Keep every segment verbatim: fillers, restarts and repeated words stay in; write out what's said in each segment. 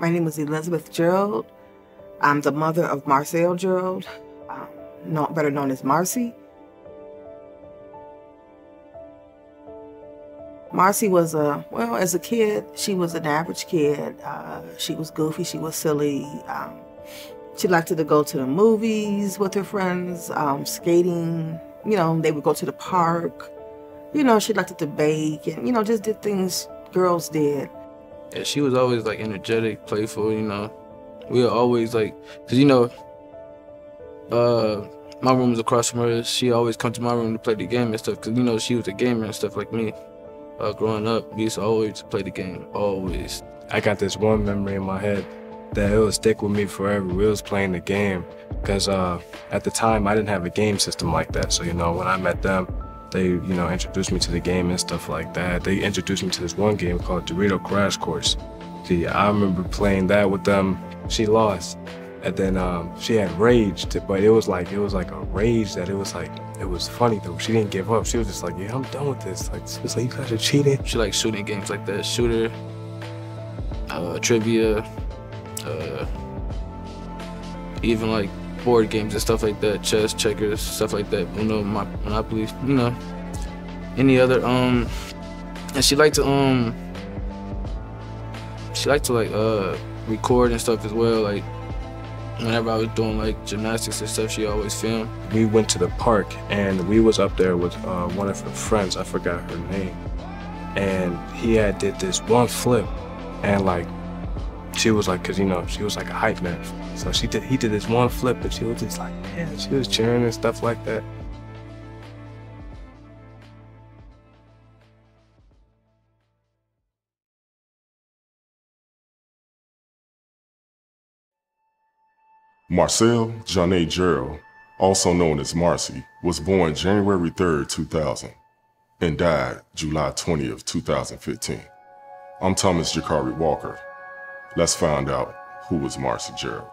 My name is Elizabeth Gerald. I'm the mother of Marcel Gerald, um, not better known as Marcy. Marcy was a, well, as a kid, she was an average kid. Uh, she was goofy, she was silly. Um, she liked to go to the movies with her friends, um, skating, you know, they would go to the park. You know, she liked to bake and, you know, just did things girls did. Yeah, she was always like energetic, playful, you know. We were always like, cause you know, uh, my room was across from her. She always come to my room to play the game and stuff. Cause you know, she was a gamer and stuff like me. Uh, growing up, we used to always play the game, always. I got this one memory in my head that it would stick with me forever. We was playing the game, because uh, at the time, I didn't have a game system like that. So, you know, when I met them, they, you know, introduced me to the game and stuff like that. They introduced me to this one game called Dorito Crash Course. See, I remember playing that with them. She lost, and then um, she had raged, but it was like, it was like a rage that it was like, it was funny though. She didn't give up. She was just like, yeah, I'm done with this. Like, she was like, you guys are cheating. She likes shooting games like that. Shooter, uh, trivia, uh, even like board games and stuff like that. Chess, checkers, stuff like that. You know, my Monopoly, you know, any other. Um, and she liked to um, she liked to like uh record and stuff as well. Like whenever I was doing like gymnastics and stuff, she always filmed. We went to the park and we was up there with uh, one of her friends, I forgot her name. And he had did this one flip and like, she was like, cause you know, she was like a hype man. So she did, he did this one flip and she was just like, yeah, she was cheering and stuff like that. Marcel Janae Gerrell, also known as Marcy, was born January third, two thousand, and died July twentieth, two thousand fifteen. I'm Thomas Jacari Walker. Let's find out who was Marcy Gerald.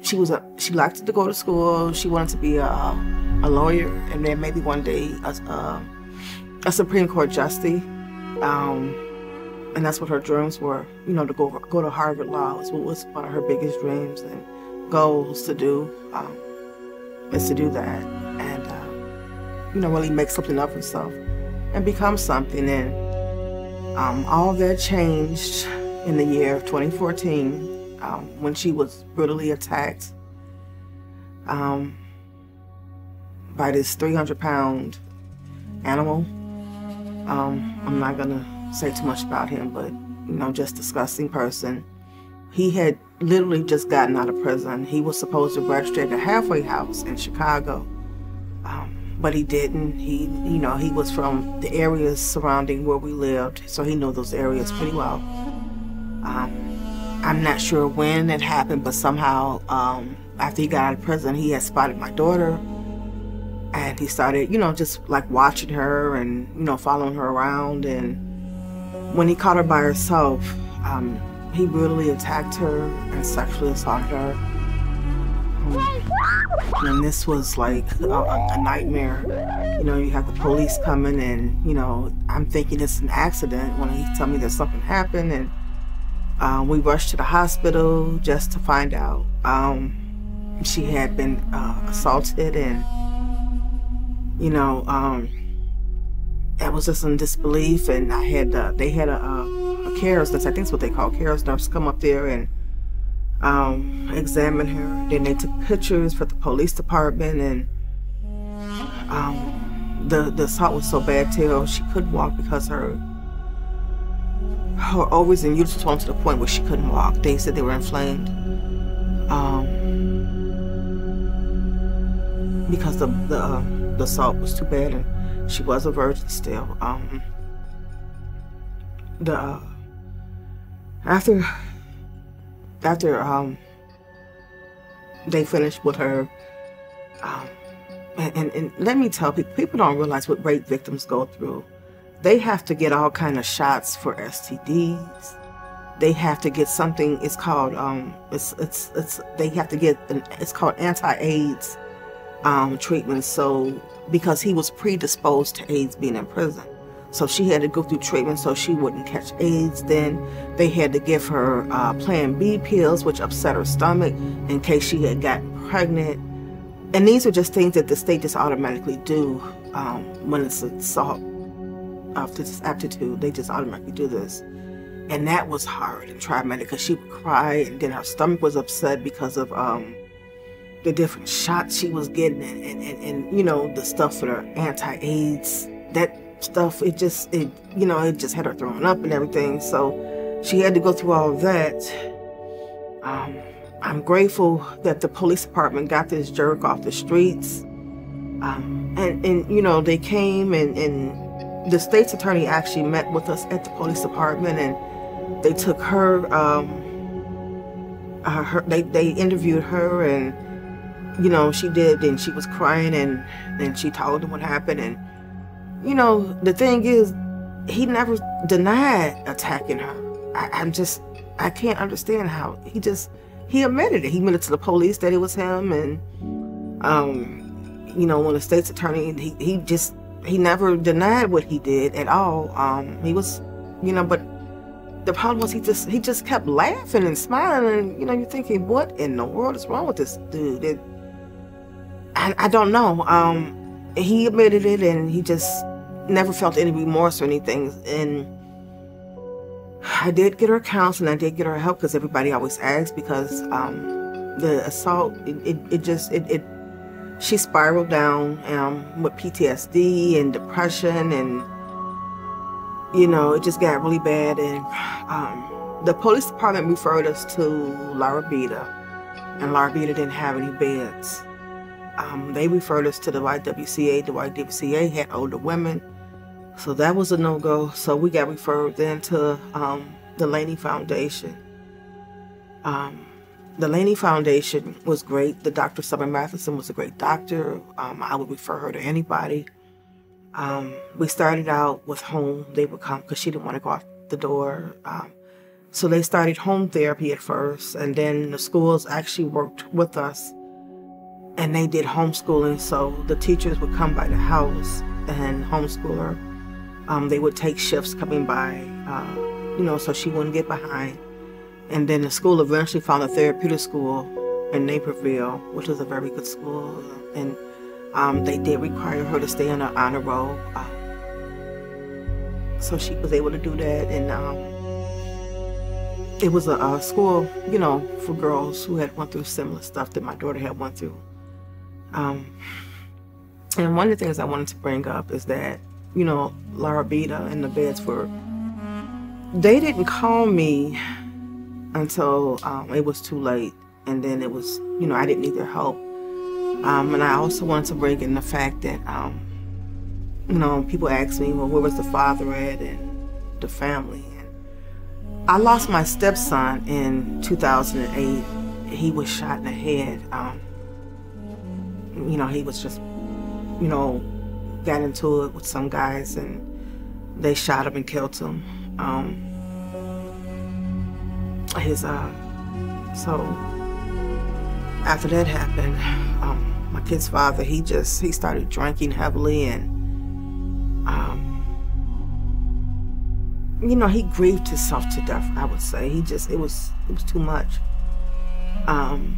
She was a, she liked to go to school. She wanted to be a, a lawyer, and then maybe one day a, a, a Supreme Court justice. Um, and that's what her dreams were, you know, to go go to Harvard Law was what was one of her biggest dreams and goals to do, um, is to do that and, uh, you know, really make something of herself and become something. And um, all that changed in the year of twenty fourteen. Um, when she was brutally attacked um, by this three hundred pound animal. Um, I'm not gonna say too much about him, but you know, just disgusting person. He had literally just gotten out of prison. He was supposed to register at the halfway house in Chicago, um, but he didn't. He, you know, he was from the areas surrounding where we lived, so he knew those areas pretty well. Um, I'm not sure when it happened, but somehow um, after he got out of prison, he had spotted my daughter and he started, you know, just like watching her and, you know, following her around. And when he caught her by herself, um, he brutally attacked her and sexually assaulted her. Um, and this was like a, a nightmare. You know, you have the police coming and, you know, I'm thinking it's an accident when he tell me that something happened. And Uh, we rushed to the hospital just to find out. Um, she had been uh, assaulted, and, you know, um, I was just in disbelief. And I had, uh, they had a, a, a C A R E S nurse, I think that's what they call C A R E S nurse, come up there and um, examine her. Then they took pictures for the police department, and um, the, the assault was so bad till she couldn't walk because her Her ovaries and uterus swelled to the point where she couldn't walk. They said they were inflamed um, because the, the, uh, the assault was too bad, and she was a virgin still. Um, the uh, after after um, they finished with her, um, And, and, and let me tell people, people don't realize what rape victims go through. They have to get all kind of shots for S T Ds. They have to get something. It's called. Um, it's it's it's. They have to get. An, it's called anti-AIDS um, treatment. So because he was predisposed to AIDS, being in prison, so she had to go through treatment so she wouldn't catch AIDS. Then they had to give her uh, Plan B pills, which upset her stomach in case she had gotten pregnant. And these are just things that the state just automatically do um, when it's assault of this aptitude. They just automatically do this. And that was hard and traumatic because she would cry, and then her stomach was upset because of um, the different shots she was getting, and, and, and, and you know, the stuff for her anti-AIDS, that stuff, it just, it you know, it just had her throwing up and everything. So she had to go through all of that. Um, I'm grateful that the police department got this jerk off the streets. Um, and, and, you know, they came, and, and the state's attorney actually met with us at the police department, and they took her, um, uh, her they, they interviewed her, and, you know, she did, and she was crying, and, and she told them what happened. And, you know, the thing is, he never denied attacking her. I, I'm just, I can't understand how he just... He admitted it. He admitted to the police that it was him, and, um, you know, when the state's attorney, he, he just, he never denied what he did at all. Um, he was, you know, but the problem was he just, he just kept laughing and smiling, and, you know, you're thinking, what in the world is wrong with this dude? It, I, I don't know. Um, he admitted it, and he just never felt any remorse or anything, and... I did get her counseling, I did get her help, because everybody always asks, because um, the assault, it, it, it just, it, it, she spiraled down um, with P T S D and depression, and, you know, it just got really bad. And um, the police department referred us to Lara Bida, and Lara Bida didn't have any beds. Um, they referred us to the Y W C A. The Y W C A had older women. So that was a no-go. So we got referred then to um, the Laney Foundation. Um, the Laney Foundation was great. The Doctor Summer Matheson was a great doctor. Um, I would refer her to anybody. Um, we started out with home. They would come because she didn't want to go out the door. Um, so they started home therapy at first, and then the schools actually worked with us, and they did homeschooling. So the teachers would come by the house and homeschool her. Um, they would take shifts coming by, uh, you know, so she wouldn't get behind. And then the school eventually found a therapeutic school in Naperville, which was a very good school. And um, they did require her to stay on her honor roll. Uh, so she was able to do that. And um, it was a, a school, you know, for girls who had went through similar stuff that my daughter had went through. Um, and one of the things I wanted to bring up is that, you know, Lara Bida and the beds were, they didn't call me until um, it was too late. And then it was, you know, I didn't need their help. Um, and I also wanted to bring in the fact that, um, you know, people ask me, well, where was the father at and the family? And I lost my stepson in two thousand eight. He was shot in the head. Um, you know, he was just, you know, got into it with some guys, and they shot him and killed him. Um, his, uh, so after that happened, um, my kid's father, he just, he started drinking heavily, and, um, you know, he grieved himself to death, I would say. He just, it was, it was too much. Um,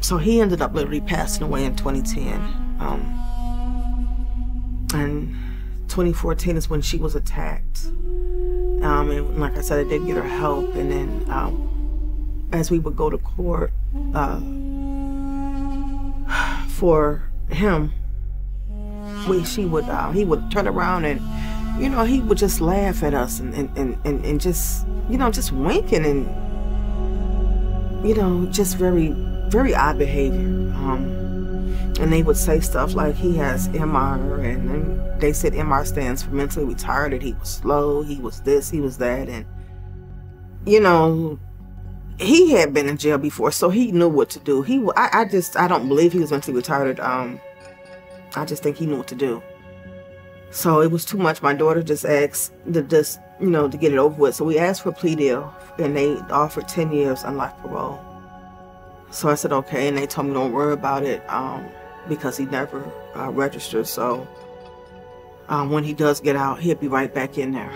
so he ended up literally passing away in twenty ten. Um, And twenty fourteen is when she was attacked. Um, and like I said, I did get her help. And then um, as we would go to court uh, for him, we, she would, uh, he would turn around, and, you know, he would just laugh at us, and, and, and, and just, you know, just winking, and, you know, just very, very odd behavior. Um, And they would say stuff like he has M R, and, and they said M R stands for mentally retarded. He was slow, he was this, he was that. And, you know, he had been in jail before, so he knew what to do. He, I, I just, I don't believe he was mentally retarded. Um, I just think he knew what to do. So it was too much. My daughter just asked to just, you know, to get it over with. So we asked for a plea deal, and they offered ten years unlocked parole. So I said, okay, and they told me don't worry about it um, because he never uh, registered. So um, when he does get out, he'll be right back in there.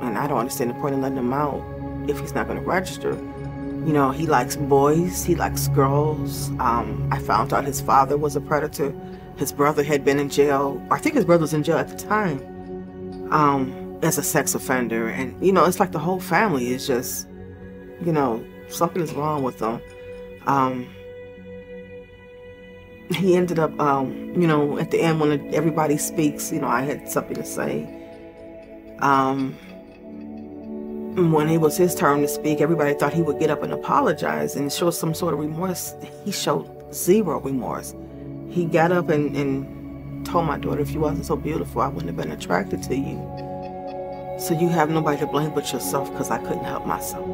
And I don't understand the point of letting him out if he's not going to register. You know, he likes boys, he likes girls. Um, I found out his father was a predator. His brother had been in jail. I think his brother was in jail at the time um, as a sex offender. And, you know, it's like the whole family is just, you know, something is wrong with them. Um, he ended up, um, you know, at the end when everybody speaks, you know, I had something to say. Um, when it was his turn to speak, everybody thought he would get up and apologize and show some sort of remorse. He showed zero remorse. He got up and, and told my daughter, if you wasn't so beautiful, I wouldn't have been attracted to you. So you have nobody to blame but yourself because I couldn't help myself.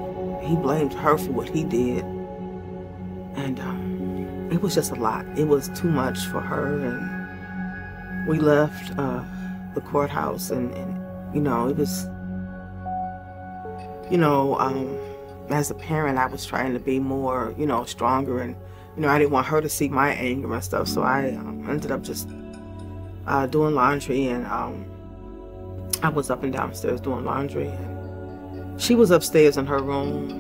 He blamed her for what he did. And um, it was just a lot. It was too much for her. And we left uh, the courthouse and, and, you know, it was, you know, um, as a parent, I was trying to be more, you know, stronger and, you know, I didn't want her to see my anger and stuff, so I um, ended up just uh, doing laundry, and um, I was up and downstairs doing laundry. And she was upstairs in her room,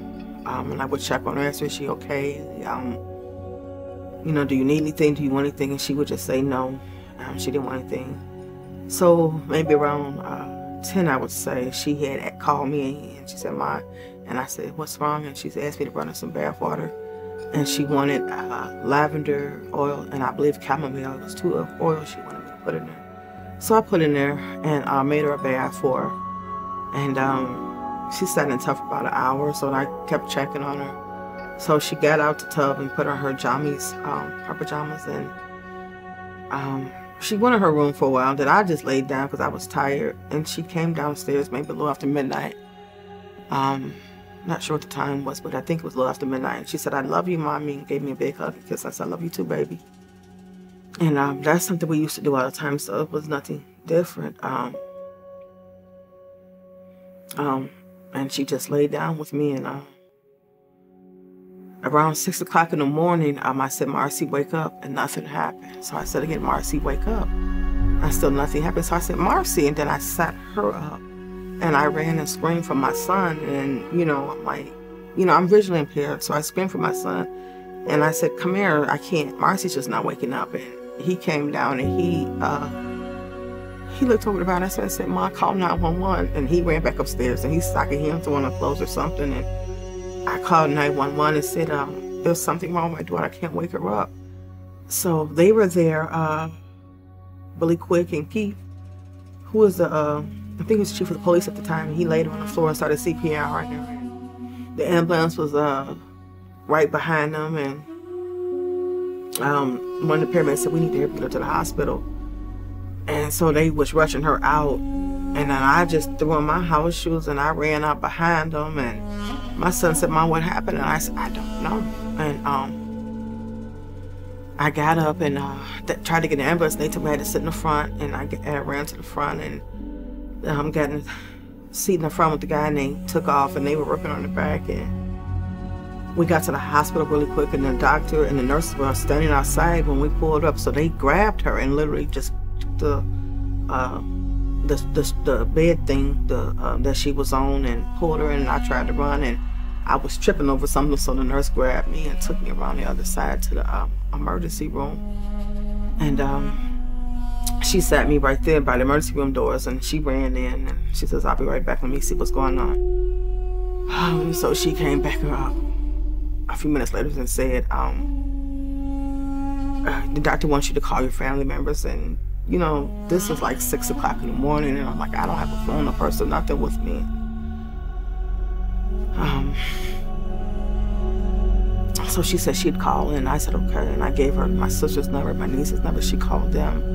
um, and I would check on her and say, is she okay? Um, you know, do you need anything? Do you want anything? And she would just say no. Um, she didn't want anything. So maybe around uh, ten, I would say, she had called me, and she said, Ma, and I said, what's wrong? And she asked me to run her some bath water. And she wanted uh, lavender oil, and I believe chamomile. It was two of oil she wanted me to put in there. So I put in there, and I uh, made her a bath for her. And um, she sat in the tub for about an hour, so I kept checking on her. So she got out the tub and put on her jammies, um, her pajamas, and um, she went in her room for a while. Then I just laid down because I was tired, and she came downstairs maybe a little after midnight. Um, Not sure what the time was, but I think it was a little after midnight. And she said, I love you, Mommy, and gave me a big hug and kiss. I said, I love you too, baby. And um, that's something we used to do all the time, so it was nothing different. Um, um, and she just laid down with me. And uh, around six o'clock in the morning, um, I said, Marcy, wake up, and nothing happened. So I said again, Marcy, wake up. And still nothing happened. So I said, Marcy, and then I sat her up. And I ran and screamed for my son, and, you know, I'm like, you know, I'm visually impaired, so I screamed for my son, and I said, come here, I can't, Marcy's just not waking up. And he came down, and he, uh, he looked over the bound, I said, I said, Ma, call nine one one, and he ran back upstairs, and he's socking him throwing her clothes or something, and I called nine one one and said, um, there's something wrong with my daughter, I can't wake her up. So they were there, uh, Billy Quick and Keith, who was the, uh, I think he was chief of the police at the time, and he laid on the floor and started C P R right there. The ambulance was uh, right behind them, and um, one of the paramedics said, we need to get her to the hospital. And so they was rushing her out, and then I just threw on my house shoes, and I ran out behind them, and my son said, Mom, what happened? And I said, I don't know. And um, I got up and uh, tried to get the ambulance, and they told me I had to sit in the front, and I, I ran to the front, and Um, got in a seat in the front with the guy, and they took off, and they were working on the back, and we got to the hospital really quick, and the doctor and the nurses were standing outside when we pulled up, so they grabbed her and literally just the uh, the, the, the bed thing the, uh, that she was on and pulled her in, and I tried to run, and I was tripping over something, so the nurse grabbed me and took me around the other side to the uh, emergency room, and um she sat me right there by the emergency room doors, and she ran in, and she says, I'll be right back, let me see what's going on. Um, so she came back up a few minutes later and said, um, uh, the doctor wants you to call your family members, and, you know, this is like six o'clock in the morning, and I'm like, I don't have a phone, a purse, or nothing with me. Um, so she said she'd call, and I said, okay, and I gave her my sister's number, my niece's number, she called them.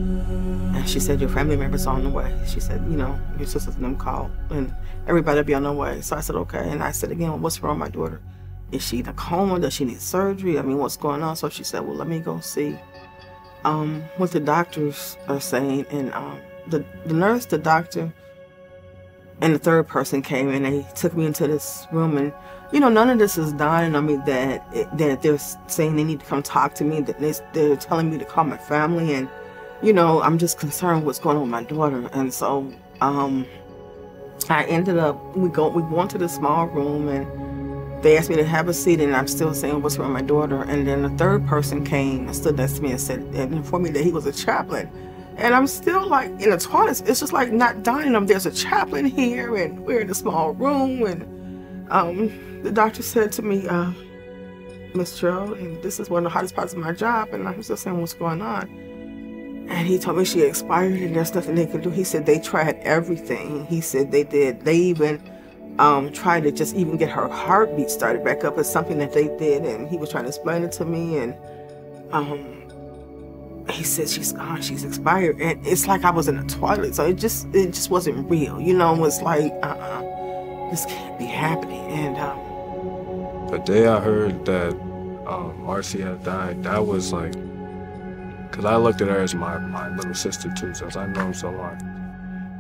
And she said, your family member's on the way. She said, you know, your sister's and them call, and everybody'll be on their way. So I said, okay. And I said, again, well, what's wrong with my daughter? Is she in a coma? Does she need surgery? I mean, what's going on? So she said, well, let me go see um, what the doctors are saying, and um, the, the nurse, the doctor, and the third person came and they took me into this room, and you know, none of this is dying on me that it, that they're saying they need to come talk to me, that they, they're telling me to call my family, and you know, I'm just concerned what's going on with my daughter. And so um, I ended up, we go we went to the small room and they asked me to have a seat, and I'm still saying what's wrong with my daughter. And then the third person came and stood next to me and said, and informed me that he was a chaplain. And I'm still like in a tornado. It's just like not dying. I'm, there's a chaplain here, and we're in a small room. And um, the doctor said to me, uh, Miss Gerald, and this is one of the hardest parts of my job. And I was just saying, what's going on? And he told me she expired and there's nothing they can do. He said they tried everything. He said they did. They even um, tried to just even get her heartbeat started back up. It's something that they did. And he was trying to explain it to me. And um, he said, she's gone, she's expired. And it's like I was in a toilet, so it just it just wasn't real. You know, it was like, uh-uh, this can't be happening. And um, the day I heard that um, Marcy had died, that was like, because I looked at her as my, my little sister too, since I've known so long.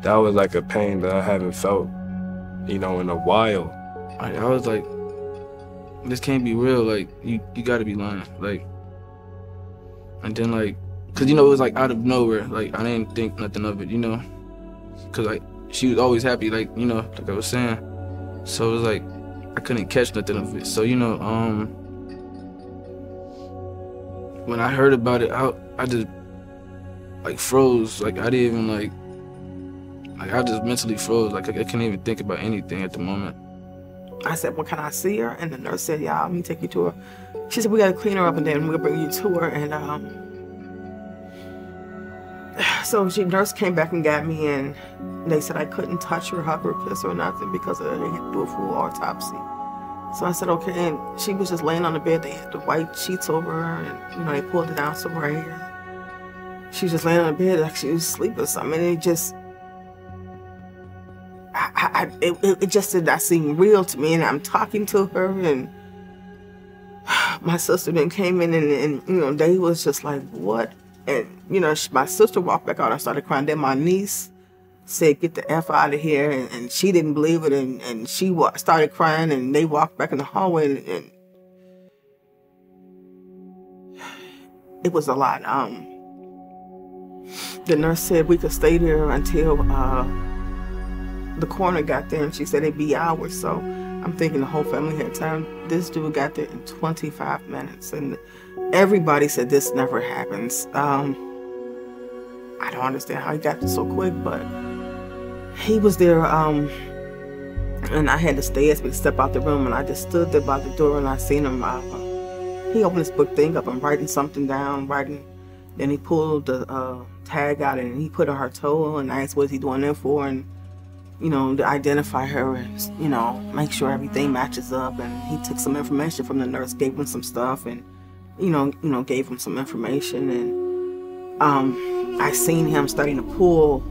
That was like a pain that I haven't felt, you know, in a while. I, I was like, this can't be real. Like, you, you gotta be lying. Like, and then like, because, you know, it was, like, out of nowhere. Like, I didn't think nothing of it, you know? Because, like, she was always happy, like, you know, like I was saying. So it was, like, I couldn't catch nothing of it. So, you know, um, when I heard about it, I, I just, like, froze. Like, I didn't even, like, like, I just mentally froze. Like, I, I couldn't even think about anything at the moment. I said, well, can I see her? And the nurse said, yeah, let me take you to her. She said, we got to clean her up, and then we'll bring you to her. And, um... so she nurse came back and got me, and they said I couldn't touch her, hug her, kiss her, or nothing, because they had to do a full autopsy. So I said, okay, and she was just laying on the bed. They had the white sheets over her, and, you know, they pulled it out some right here. She was just laying on the bed like she was asleep or something, and it just, I, I, it, it just did not seem real to me, and I'm talking to her, and my sister then came in, and, and you know, they was just like, what? And, you know, she, my sister walked back out and started crying. Then my niece said, get the F out of here. And, and she didn't believe it. And, and she wa started crying. And they walked back in the hallway. And, and it was a lot. Um, the nurse said we could stay there until uh, the coroner got there. And she said it'd be hours. So I'm thinking the whole family had time. This dude got there in twenty-five minutes. And everybody said this never happens. Um, I don't understand how he got there so quick, but he was there, um, and I had to stay, asked me to step out the room, and I just stood there by the door, and I seen him. Uh, he opened his book thing up and writing something down, writing, then he pulled the uh, tag out, and he put on her toe, and I asked, what is he doing that for? And, you know, to identify her, and, you know, make sure everything matches up. And he took some information from the nurse, gave him some stuff, and you know, you know, gave him some information. And um, I seen him starting to pull,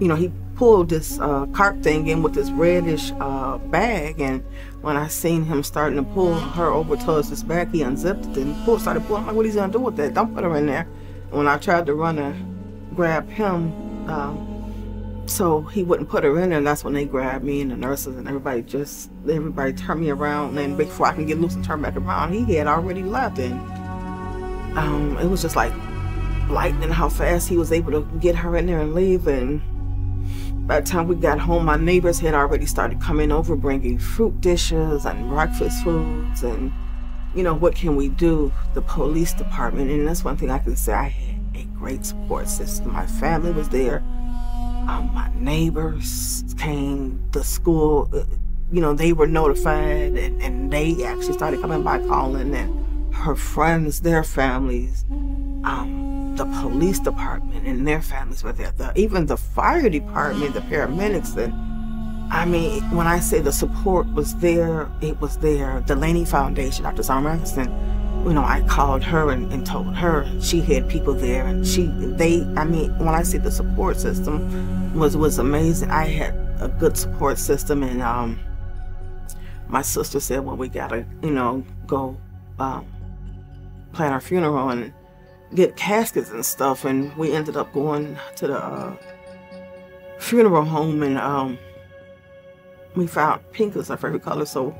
you know, he pulled this uh, cart thing in with this reddish uh, bag. And when I seen him starting to pull her over towards this bag, he unzipped it and pulled, started pulling. I'm like, what he's gonna do with that? Don't put her in there. And when I tried to run and grab him, um, so he wouldn't put her in there, and that's when they grabbed me and the nurses and everybody just, everybody turned me around, and before I can get loose and turn back around, he had already left. And um, it was just like lightning how fast he was able to get her in there and leave. And by the time we got home, my neighbors had already started coming over, bringing fruit dishes and breakfast foods and, you know, what can we do? The police department, and that's one thing I can say, I had a great support system. My family was there. Um, my neighbors came, the school, uh, you know, they were notified, and, and they actually started coming by calling, and her friends, their families, um, the police department and their families were there, the, even the fire department, the paramedics. And I mean, when I say the support was there, it was there. The Laney Foundation, Doctor Summer Matheson, you know, I called her and, and told her. She had people there, and she, they, I mean, when I say the support system was, was amazing. I had a good support system, and um, my sister said, well, we gotta, you know, go um, plan our funeral. And get caskets and stuff, and we ended up going to the uh, funeral home, and um, we found pink was our favorite color, so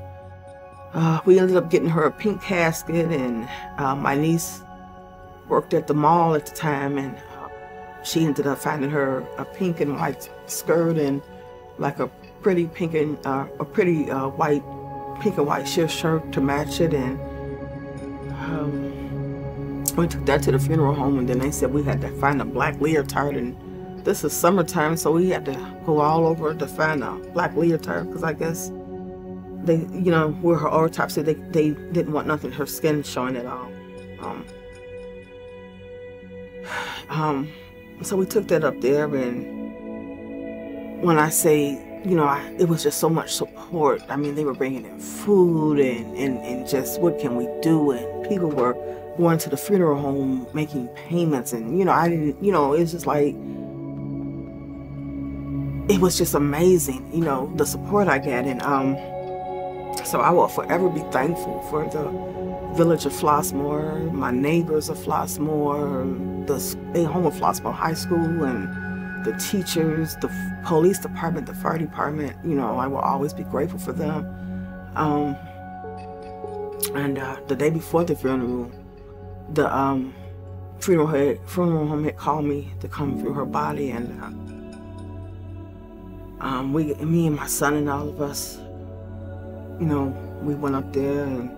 uh, we ended up getting her a pink casket. And uh, my niece worked at the mall at the time, and uh, she ended up finding her a pink and white skirt and like a pretty pink and uh, a pretty uh, white pink and white shift shirt to match it, and. Um, We took that to the funeral home, and then they said we had to find a black leotard, and this is summertime, so we had to go all over to find a black leotard, because I guess they, you know, where her autopsy, they, they didn't want nothing, her skin showing at all. Um, um, so we took that up there, and when I say, you know, I, it was just so much support. I mean, they were bringing in food and, and, and just what can we do, and people were going to the funeral home, making payments, and you know, I didn't, you know, it's just like, it was just amazing, you know, the support I got. And um, so I will forever be thankful for the village of Flossmoor, my neighbors of Flossmoor, the, the home of Flossmoor High School, and the teachers, the police department, the fire department. You know, I will always be grateful for them. Um, and uh, the day before the funeral, the um, funeral, head, funeral home had called me to come view her body, and uh, um, we, me and my son and all of us, you know, we went up there, and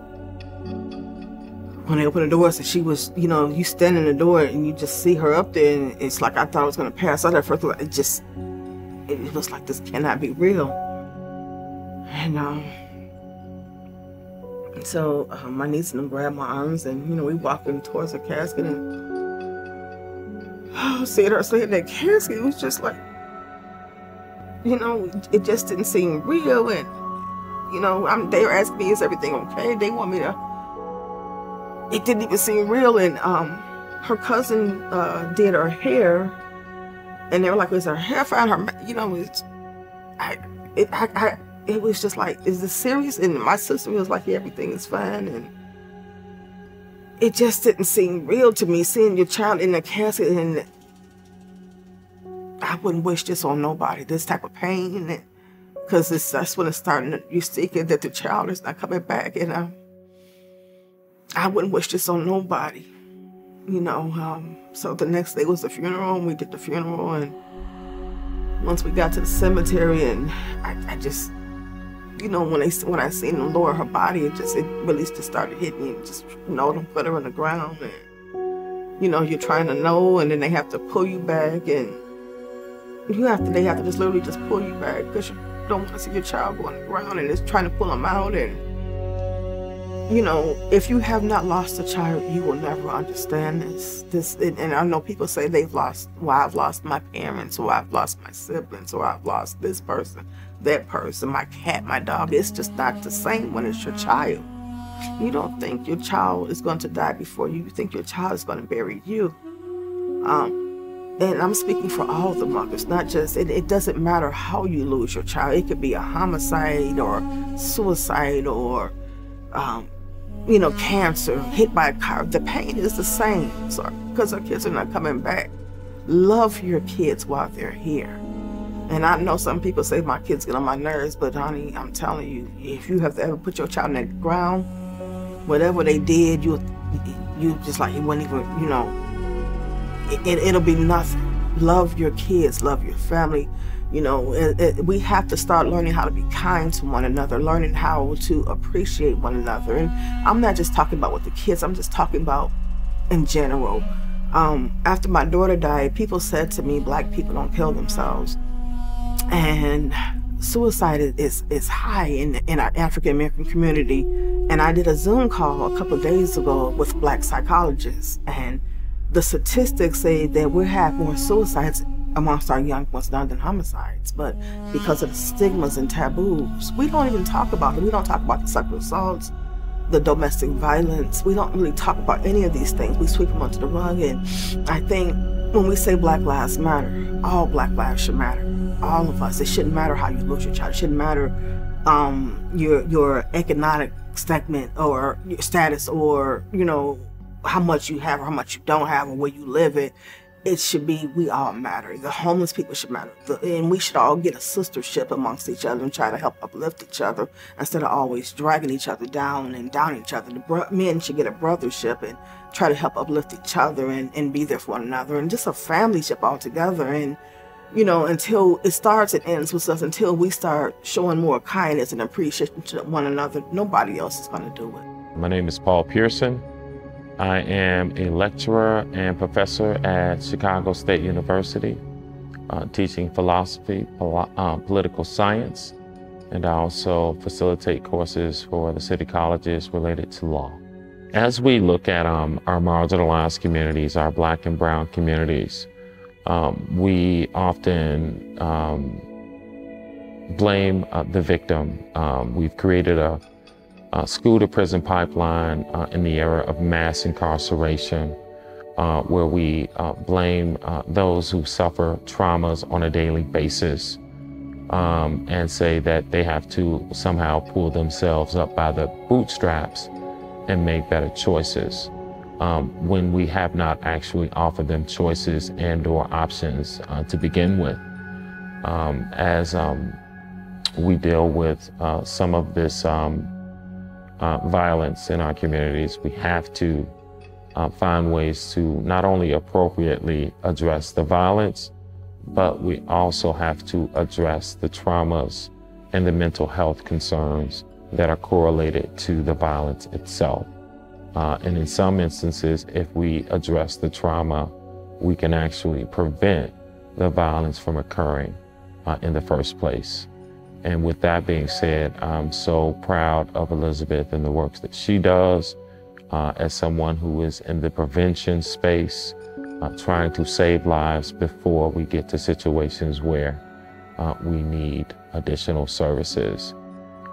when they opened the doors, and she was, you know, you stand in the door and you just see her up there, and it's like I thought I was gonna pass out at first. It just, it, it was like this cannot be real. And um, so uh, my niece and them grabbed my arms, and you know, we walked in towards her casket, and oh, seeing her sleep in that casket, it was just like, you know, it just didn't seem real. And you know, I'm, they were asking me, is everything okay? They want me to, it didn't even seem real. And um, her cousin uh, did her hair, and they were like, is her hair fine? Her, you know, it's, I, it, I, I it was just like, is this serious? And my sister was like, yeah, everything is fine. And it just didn't seem real to me, seeing your child in a casket. And I wouldn't wish this on nobody, this type of pain, because that's when it's starting. You're seeking that the child is not coming back. And I, I wouldn't wish this on nobody, you know. Um, so the next day was the funeral, and we did the funeral. And once we got to the cemetery, and I, I just, you know, when, they, when I seen them lower her body, it just, it really just started hitting me. And just, you know, them put her on the ground, and, you know, you're trying to know, and then they have to pull you back, and you have to, they have to just literally just pull you back, because you don't want to see your child go on the ground, and it's trying to pull them out. And, you know, if you have not lost a child, you will never understand this. This, and, and I know people say they've lost, well, I've lost my parents, or I've lost my siblings, or I've lost this person, that person, my cat, my dog. It's just not the same when it's your child. You don't think your child is going to die before you. You think your child is going to bury you. Um, and I'm speaking for all the mothers, not just, it, it doesn't matter how you lose your child. It could be a homicide, or suicide, or, um, you know, cancer, hit by a car. The pain is the same, so, because our kids are not coming back. Love your kids while they're here. And I know some people say my kids get on my nerves, but honey, I'm telling you, if you have to ever put your child in the ground, whatever they did, you you just like, it wouldn't even, you know, it, it, it'll be nothing. Love your kids, love your family. You know, it, it, we have to start learning how to be kind to one another, learning how to appreciate one another. And I'm not just talking about with the kids, I'm just talking about in general. Um, after my daughter died, people said to me, black people don't kill themselves. And suicide is, is high in, in our African-American community. And I did a Zoom call a couple of days ago with black psychologists. And the statistics say that we have more suicides amongst our young ones now than homicides, but because of the stigmas and taboos, we don't even talk about it. We don't talk about the sexual assaults, the domestic violence. We don't really talk about any of these things. We sweep them under the rug. And I think when we say Black Lives Matter, all Black lives should matter. All of us. It shouldn't matter how you lose your child. It shouldn't matter um, your your economic segment or your status, or you know, how much you have or how much you don't have or where you live in. It should be, we all matter. The homeless people should matter. And we should all get a sistership amongst each other and try to help uplift each other instead of always dragging each other down and down each other. The men should get a brothership and try to help uplift each other and, and be there for one another, and just a familyship altogether. And, you know, until it starts and ends with us, until we start showing more kindness and appreciation to one another, nobody else is going to do it. My name is Paul Pearson. I am a lecturer and professor at Chicago State University, uh, teaching philosophy, pol uh, political science, and I also facilitate courses for the city colleges related to law. As we look at um, our marginalized communities, our Black and Brown communities, um, we often um, blame uh, the victim. Um, we've created a Uh, school-to-prison pipeline uh, in the era of mass incarceration, uh, where we uh, blame uh, those who suffer traumas on a daily basis um, and say that they have to somehow pull themselves up by the bootstraps and make better choices, um, when we have not actually offered them choices and or options uh, to begin with. Um, as um, we deal with uh, some of this um, Uh, violence in our communities, we have to uh, find ways to not only appropriately address the violence, but we also have to address the traumas and the mental health concerns that are correlated to the violence itself. Uh, and in some instances, if we address the trauma, we can actually prevent the violence from occurring uh, in the first place. And with that being said, I'm so proud of Elizabeth and the works that she does uh, as someone who is in the prevention space, uh, trying to save lives before we get to situations where uh, we need additional services.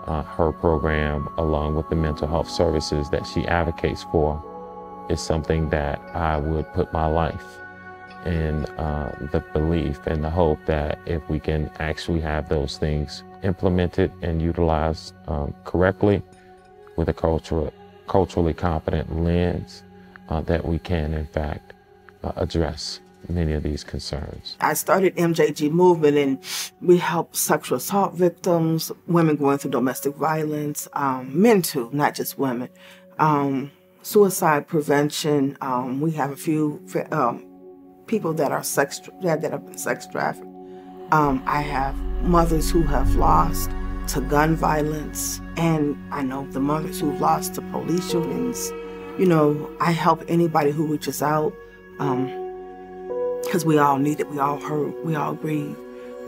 Uh, her program, along with the mental health services that she advocates for, is something that I would put my life in uh, the belief and the hope that if we can actually have those things implemented and utilized um, correctly with a cultural, culturally competent lens, uh, that we can, in fact, uh, address many of these concerns. I started M J G Movement, and we help sexual assault victims, women going through domestic violence, um, men too, not just women. Um, suicide prevention, um, we have a few um, people that are sex that, that have been sex trafficked. Um, I have mothers who have lost to gun violence, and I know the mothers who've lost to police shootings. You know, I help anybody who reaches out, because um, we all need it, we all hurt, we all grieve.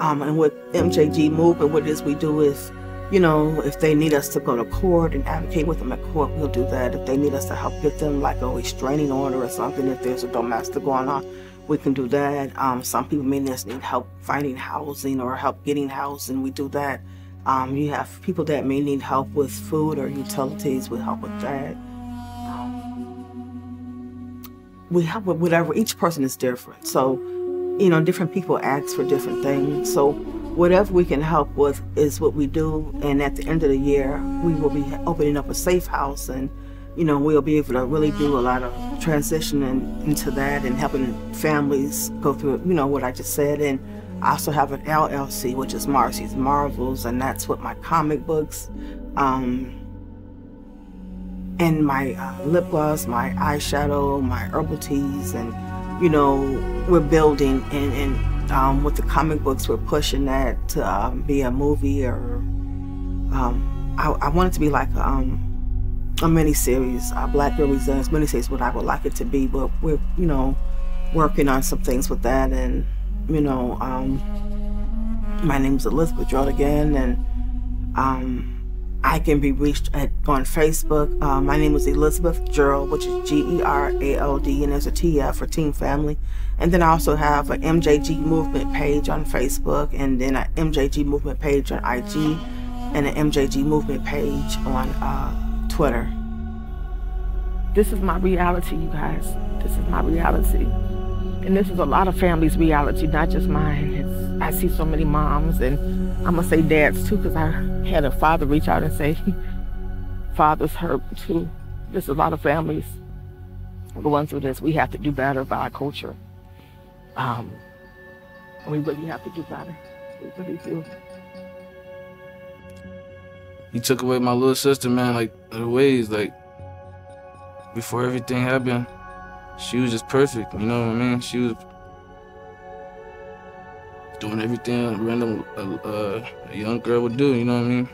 Um, and with M J G Movement, what it is we do is, you know, if they need us to go to court and advocate with them at court, we'll do that. If they need us to help get them like a restraining order or something, if there's a domestic going on, we can do that. Um, some people may just need help finding housing or help getting housing. We do that. Um, you have people that may need help with food or utilities. We help with that. Um, we help with whatever. Each person is different. So, you know, different people ask for different things. So whatever we can help with is what we do. And at the end of the year, we will be opening up a safe house, and you know, we'll be able to really do a lot of transitioning into that and helping families go through, you know, what I just said. And I also have an L L C, which is Marcy's Marvels, and that's with my comic books, um, and my uh, lip gloss, my eyeshadow, my herbal teas, and, you know, we're building. And, and um, with the comic books, we're pushing that to um, be a movie, or um, I, I want it to be like um, a mini-series, uh, Black Girl Resents mini-series, what I would like it to be. But we're, you know, working on some things with that. And, you know, um, my name's Elizabeth Gerald again, and um, I can be reached at, on Facebook. Uh, my name is Elizabeth Gerald, which is G E R A L D, and there's a T F for Teen Family. And then I also have an M J G Movement page on Facebook, and then an M J G Movement page on I G, and an M J G Movement page on uh, Twitter. This is my reality, you guys. This is my reality. And this is a lot of families' reality, not just mine. It's, I see so many moms, and I'm gonna say dads too, because I had a father reach out and say, father's hurt too. There's a lot of families going through this, we have to do better by our culture. Um, we really have to do better. We really do. You took away my little sister, man, like, her ways, like, before everything happened, she was just perfect, you know what I mean? She was doing everything a random uh, uh, a young girl would do, you know what I mean?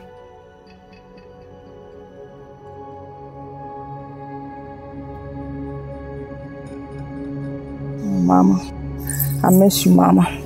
Mama, I miss you, Mama.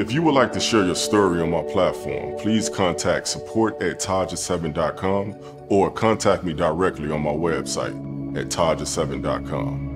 If you would like to share your story on my platform, please contact support at Taja seven dot com or contact me directly on my website at Taja seven dot com.